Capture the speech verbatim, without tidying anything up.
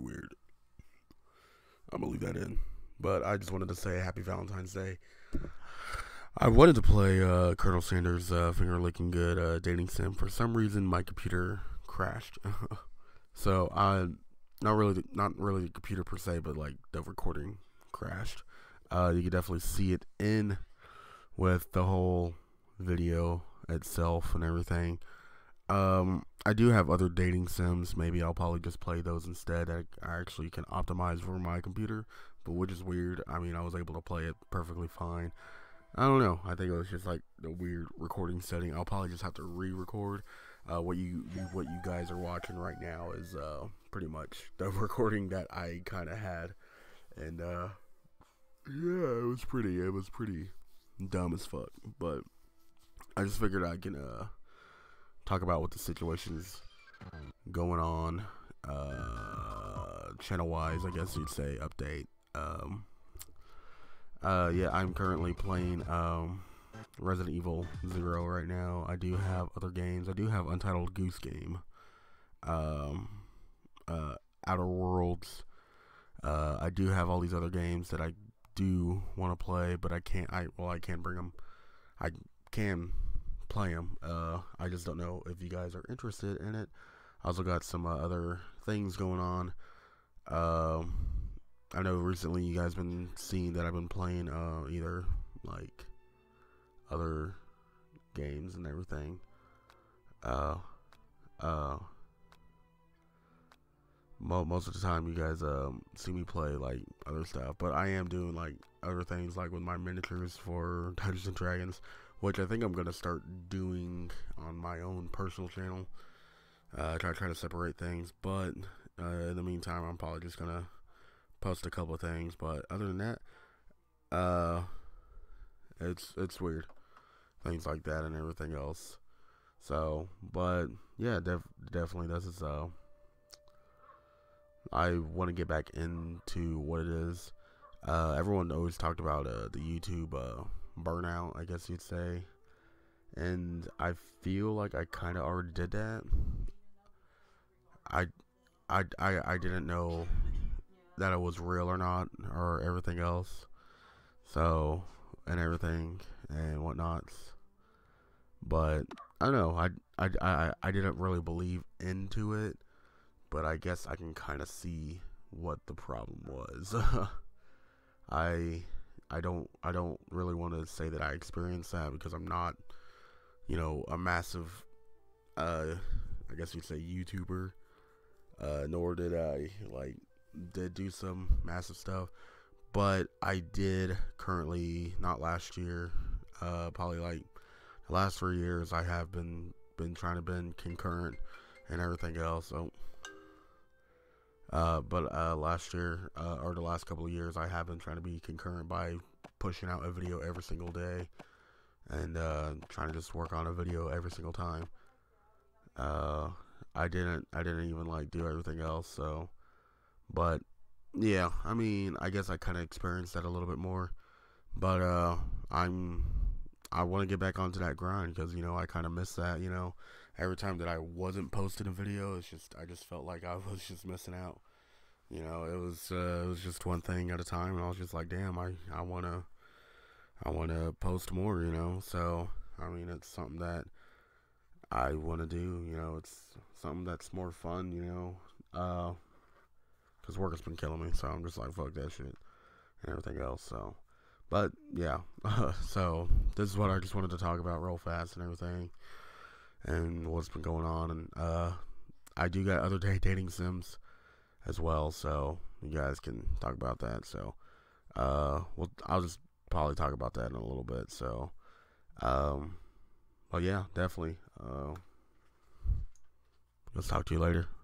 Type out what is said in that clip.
really weird. I'm gonna leave that in. But I just wanted to say happy Valentine's Day. I wanted to play uh, Colonel Sanders' uh, finger-licking good uh, dating sim. For some reason, my computer crashed. So I, not really, not really the computer per se, but like the recording crashed. Uh, you can definitely see it in with the whole video itself and everything. Um, I do have other dating sims. Maybe I'll probably just play those instead. I, I actually can optimize for my computer, but which is weird. I mean, I was able to play it perfectly fine. I don't know. I think it was just like the weird recording setting. I'll probably just have to re-record. Uh, what you what you guys are watching right now is uh, pretty much the recording that I kind of had, and uh, yeah, it was pretty. It was pretty dumb as fuck. But I just figured I can uh, talk about what the situation's going on, uh, channel-wise, I guess you'd say, update. Um, uh, yeah, I'm currently playing um, Resident Evil Zero right now. I do have other games. I do have Untitled Goose Game, um, uh, Outer Worlds. Uh, I do have all these other games that I do want to play, but I can't. I well, I can't bring them. I can play them. Uh, I just don't know if you guys are interested in it. I also got some uh, other things going on. Um, I know recently you guys been seeing that I've been playing uh, either like other games and everything. Uh, uh, mo most of the time you guys um, see me play like other stuff, but I am doing like other things like with my miniatures for Dungeons and Dragons, which I think I'm gonna start doing on my own personal channel. Uh, try try to separate things, but uh, in the meantime, I'm probably just gonna post a couple of things. But other than that, uh, it's it's weird, things like that and everything else. So, but yeah, def definitely this is uh, I want to get back into what it is. Uh, everyone always talked about uh, the YouTube uh. burnout, I guess you'd say, and I feel like I kind of already did that. I, I, I, I didn't know that it was real or not, or everything else, so, and everything, and whatnot, but, I don't know, I, I, I, I didn't really believe into it, but I guess I can kind of see what the problem was. I... I don't I don't really want to say that I experienced that because I'm not, you know, a massive, uh, I guess you'd say YouTuber, uh, nor did I, like, did do some massive stuff, but I did currently, not last year, uh, probably like the last three years I have been, been trying to been concurrent and everything else, so. Uh, but uh, last year, uh, or the last couple of years, I have been trying to be concurrent by pushing out a video every single day, and uh, trying to just work on a video every single time. Uh, I didn't, I didn't even like do everything else. So, but yeah, I mean, I guess I kind of experienced that a little bit more. But uh, I'm, I want to get back onto that grind because you know I kind of miss that. You know. Every time that I wasn't posting a video, it's just I just felt like I was just missing out. You know, it was uh, it was just one thing at a time, and I was just like, damn, I I wanna I wanna post more. You know, so I mean, it's something that I wanna do. You know, it's something that's more fun. You know, uh, cause work has been killing me, so I'm just like, fuck that shit and everything else. So, but yeah, so this is what I just wanted to talk about real fast and everything. And what's been going on, and uh, I do got other day dating sims as well, so you guys can talk about that. So, uh, well, I'll just probably talk about that in a little bit. So, um, well, yeah, definitely. Uh, let's talk to you later.